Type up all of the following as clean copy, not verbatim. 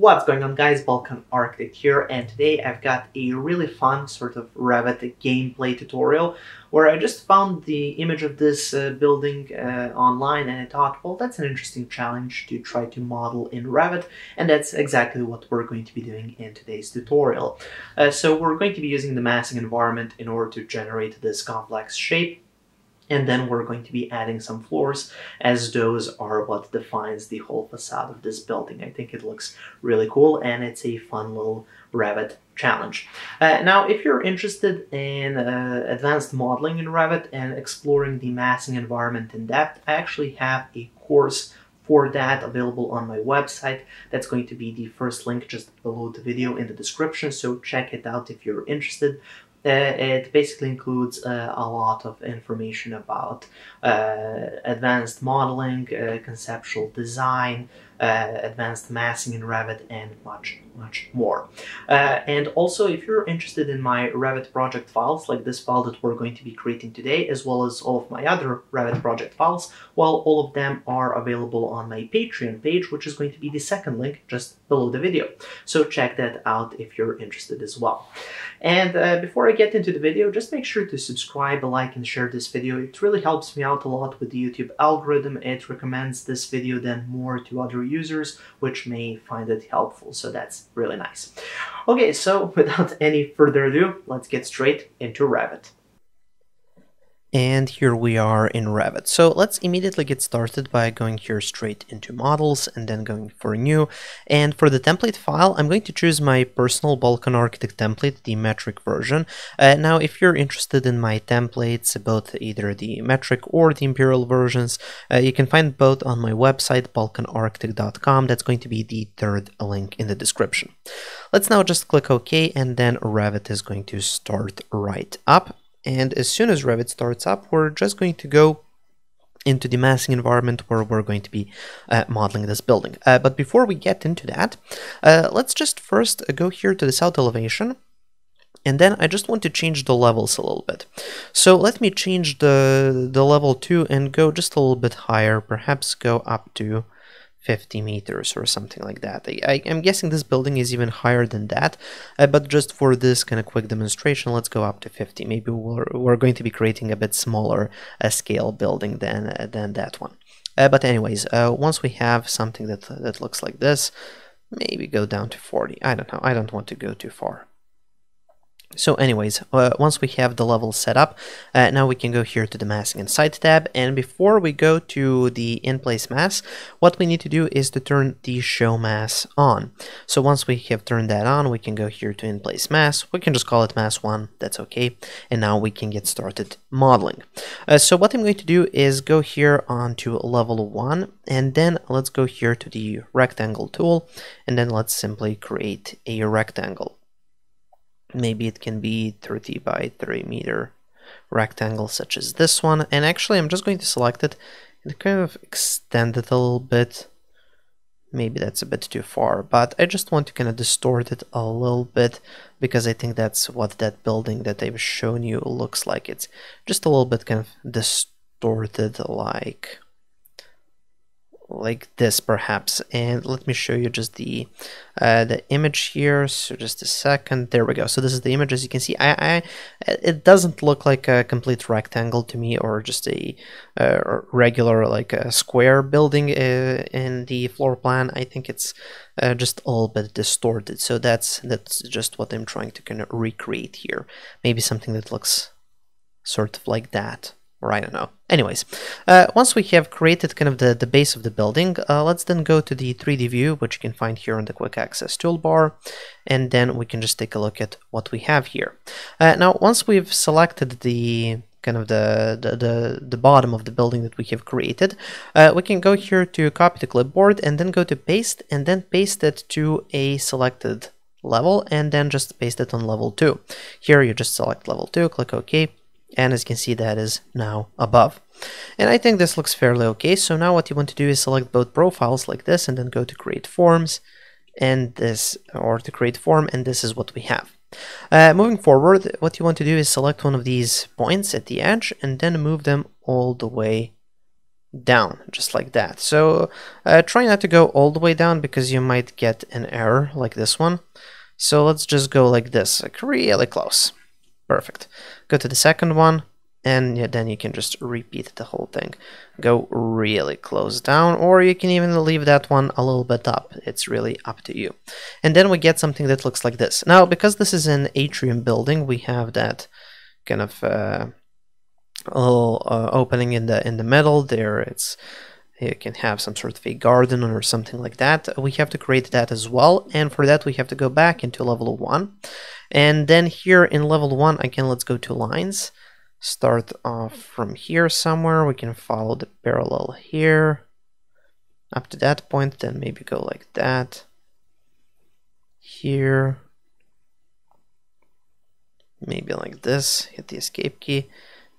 What's going on, guys? Balkan Architect here, and today I've got a really fun sort of Revit gameplay tutorial where I just found the image of this building online, and I thought, well, that's an interesting challenge to try to model in Revit, and that's exactly what we're going to be doing in today's tutorial. So we're going to be using the massing environment in order to generate this complex shape, and then we're going to be adding some floors, as those are what defines the whole facade of this building. I think it looks really cool, and it's a fun little Revit challenge. Now, if you're interested in advanced modeling in Revit and exploring the massing environment in depth, I actually have a course for that available on my website. That's going to be the first link just below the video in the description, so check it out if you're interested. It basically includes a lot of information about advanced modeling, conceptual design, advanced massing in Revit, and much more. And also, if you're interested in my Revit project files, like this file that we're going to be creating today, as well as all of my other Revit project files, well, all of them are available on my Patreon page, which is going to be the second link just below the video. So check that out if you're interested as well. And before I get into the video, just make sure to subscribe, like, and share this video. It really helps me out a lot with the YouTube algorithm. It recommends this video then more to other users, which may find it helpful, so that's really nice. Okay, so without any further ado, let's get straight into Revit. And here we are in Revit. So let's immediately get started by going here straight into models and then going for new. And for the template file, I'm going to choose my personal Balkan Architect template, the metric version. Now, if you're interested in my templates, both either the metric or the imperial versions, you can find both on my website, balkanarchitect.com. That's going to be the third link in the description. Let's now just click OK, and then Revit is going to start right up. And as soon as Revit starts up, we're just going to go into the massing environment where we're going to be modeling this building. But before we get into that, let's just first go here to the south elevation. And then I just want to change the levels a little bit. So let me change the level to and go just a little bit higher, perhaps go up to 50 meters or something like that. I'm guessing this building is even higher than that, but just for this kind of quick demonstration, let's go up to 50. Maybe we're going to be creating a bit smaller scale building than that one. But anyways, once we have something that looks like this, maybe go down to 40. I don't know. I don't want to go too far. So anyways, once we have the level set up, now we can go here to the massing and site tab, and before we go to the in-place mass, what we need to do is to turn the show mass on. So once we have turned that on, we can go here to in-place mass. We can just call it mass 1, that's okay, and now we can get started modeling. So what I'm going to do is go here onto level 1, and then let's go here to the rectangle tool, and then let's simply create a rectangle. Maybe it can be 30 by 3 meter rectangle, such as this one. And actually, I'm just going to select it and kind of extend it a little bit. Maybe that's a bit too far, but I just want to kind of distort it a little bit, because I think that's what that building that I've shown you looks like. It's just a little bit kind of distorted like this, perhaps. And let me show you just the image here, so just a second. There we go. So this is the image. As you can see, it doesn't look like a complete rectangle to me, or just a regular like a square building in the floor plan. I think it's just a little bit distorted, so that's just what I'm trying to kind of recreate here. Maybe something that looks sort of like that, or I don't know. Anyways, once we have created kind of the base of the building, let's then go to the 3D view, which you can find here on the quick access toolbar, and then we can just take a look at what we have here. Now, once we've selected the kind of the bottom of the building that we have created, we can go here to copy to clipboard, and then go to paste, and then paste it to a selected level, and then just paste it on level 2. Here you just select level 2, click OK. And as you can see, that is now above. And I think this looks fairly okay. So now what you want to do is select both profiles like this, and then go to create forms and this, or to create form, and this is what we have. Moving forward, what you want to do is select one of these points at the edge, and then move them all the way down, just like that. So try not to go all the way down because you might get an error like this one. So let's just go like this, like really close. Perfect. Go to the second one, and then you can just repeat the whole thing. Go really close down, or you can even leave that one a little bit up. It's really up to you. And then we get something that looks like this. Now, because this is an atrium building, we have that kind of little opening in the middle there. It's, you can have some sort of a garden or something like that. We have to create that as well, and for that we have to go back into level 1, and then here in level 1 again, let's go to lines, start off from here somewhere. We can follow the parallel here up to that point, then maybe go like that here, maybe like this, hit the escape key.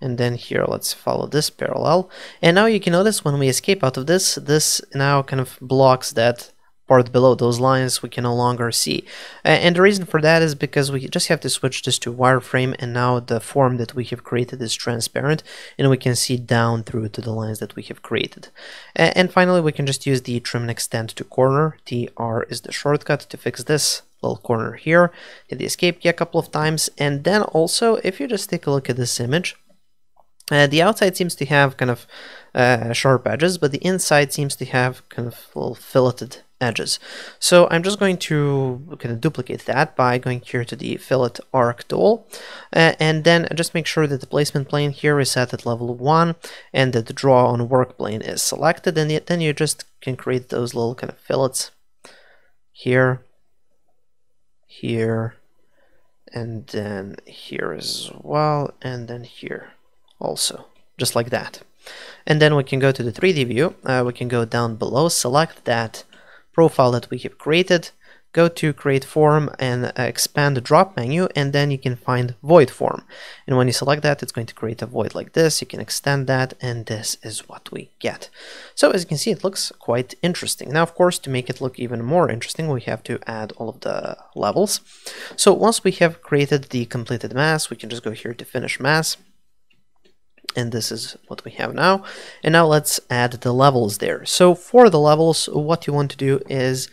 And then here, let's follow this parallel. And now you can notice when we escape out of this, this now kind of blocks that part below. Those lines we can no longer see. And the reason for that is because we just have to switch this to wireframe, and now the form that we have created is transparent, and we can see down through to the lines that we have created. And finally, we can just use the trim and extend to corner. TR is the shortcut to fix this little corner here. Hit the escape key a couple of times. And then also, if you just take a look at this image, the outside seems to have kind of sharp edges, but the inside seems to have kind of little filleted edges. So I'm just going to kind of duplicate that by going here to the fillet arc tool, and then just make sure that the placement plane here is set at level 1 and that the draw on work plane is selected, and then you just can create those little kind of fillets here, here, and then here as well, and then here. Also, just like that. And then we can go to the 3D view, we can go down below, select that profile that we have created, go to create form and expand the drop menu, and then you can find void form. And when you select that, it's going to create a void like this. You can extend that, and this is what we get. So as you can see, it looks quite interesting. Now, of course, to make it look even more interesting, we have to add all of the levels. So once we have created the completed mass, we can just go here to finish mass. And this is what we have now. And now let's add the levels there. So for the levels, what you want to do is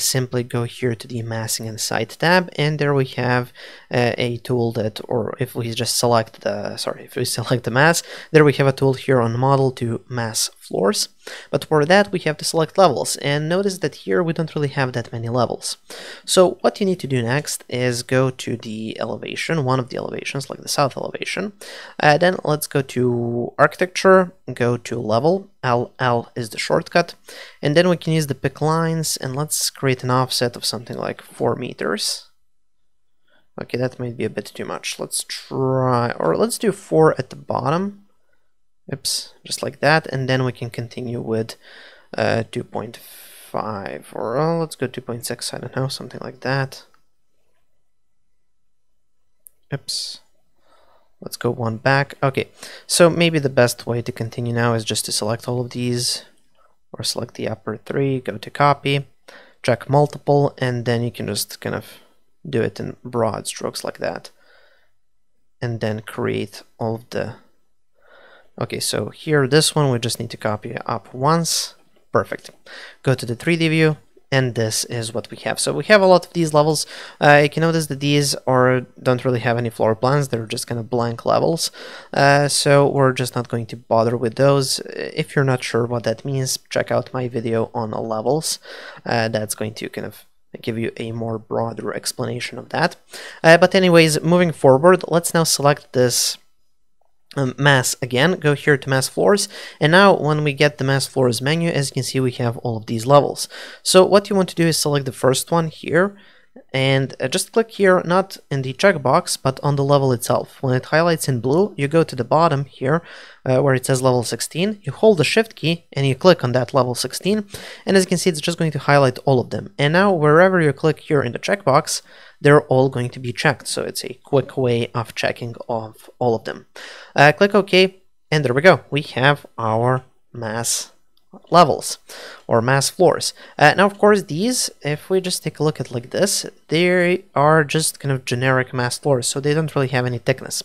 simply go here to the massing and site tab, and there we have a tool that, or if we just select the, sorry, if we select the mass, there we have a tool here on model to mass floors. But for that, we have to select levels, and notice that here we don't really have that many levels. So what you need to do next is go to the elevation, one of the elevations, like the south elevation. Then let's go to architecture, go to level, LL is the shortcut, and then we can use the pick lines, and let's create an offset of something like 4 meters. Okay, that might be a bit too much. Let's try, or let's do 4 at the bottom. Oops, just like that, and then we can continue with 2.5, or let's go 2.6, I don't know, something like that. Oops, let's go one back. Okay, so maybe the best way to continue now is just to select all of these, or select the upper 3, go to copy, check multiple, and then you can just kind of do it in broad strokes like that, and then create all of the... Okay, so here, this one, we just need to copy up once. Perfect. Go to the 3D view, and this is what we have. So we have a lot of these levels. You can notice that these don't really have any floor plans. They're just kind of blank levels. So we're just not going to bother with those. If you're not sure what that means, check out my video on levels. That's going to kind of give you a more broader explanation of that. But anyways, moving forward, let's now select this mass again, go here to mass floors, and now when we get the mass floors menu, as you can see, we have all of these levels. So what you want to do is select the first one here, and just click here, not in the checkbox, but on the level itself. When it highlights in blue, you go to the bottom here, where it says level 16, you hold the shift key, and you click on that level 16, and as you can see, it's just going to highlight all of them. And now, wherever you click here in the checkbox, they're all going to be checked, so it's a quick way of checking of all of them. Click OK, and there we go. We have our mass levels or mass floors. Now of course these, if we just take a look at like this, they are just kind of generic mass floors, so they don't really have any thickness.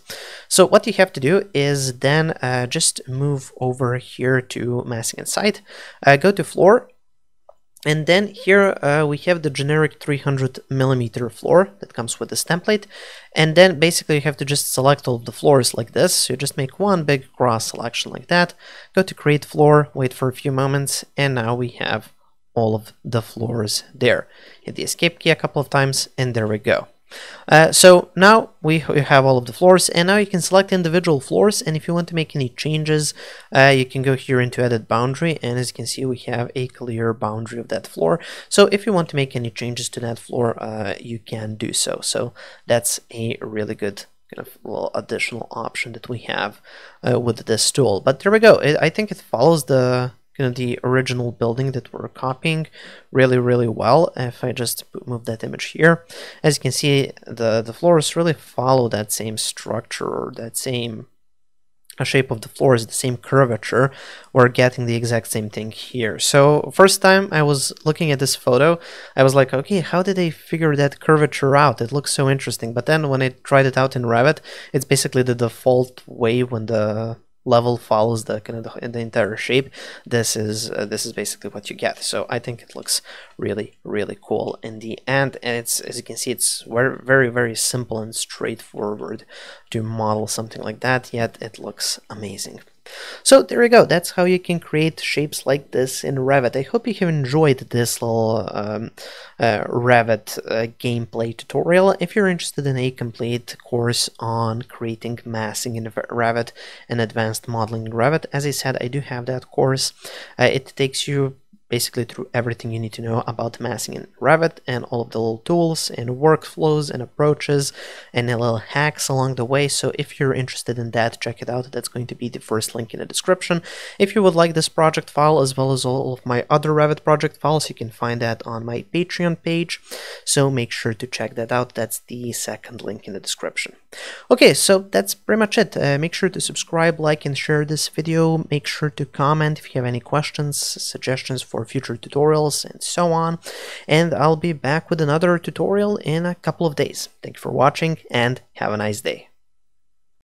So what you have to do is then just move over here to massing and site, go to floor, and then here we have the generic 300mm floor that comes with this template, and then basically you have to just select all of the floors like this. So you just make one big cross selection like that, go to create floor, wait for a few moments, and now we have all of the floors there. Hit the escape key a couple of times and there we go. So now we have all of the floors, and now you can select individual floors, and if you want to make any changes you can go here into edit boundary, and as you can see we have a clear boundary of that floor. So if you want to make any changes to that floor you can do so. So that's a really good kind of little additional option that we have with this tool. But there we go. I think it follows the the original building that we're copying really well. If I just move that image here, as you can see the floors really follow that same structure, or that same shape of the floors, the same curvature. We're getting the exact same thing here. So first time I was looking at this photo, I was like, okay, how did they figure that curvature out? It looks so interesting. But then when I tried it out in Revit, it's basically the default way when the level follows the kind of the entire shape. This is basically what you get. So I think it looks really cool in the end, and it's, as you can see, it's very simple and straightforward to model something like that, yet it looks amazing. So there you go. That's how you can create shapes like this in Revit. I hope you have enjoyed this little Revit gameplay tutorial. If you're interested in a complete course on creating massing in Revit and advanced modeling in Revit, as I said, I do have that course. It takes you basically through everything you need to know about massing in Revit, and all of the little tools and workflows and approaches and the little hacks along the way. So if you're interested in that, check it out. That's going to be the first link in the description. If you would like this project file as well as all of my other Revit project files, you can find that on my Patreon page. So make sure to check that out. That's the second link in the description. Okay, so that's pretty much it. Make sure to subscribe, like, and share this video. Make sure to comment if you have any questions, suggestions for future tutorials, and so on. And I'll be back with another tutorial in a couple of days. Thank you for watching and have a nice day.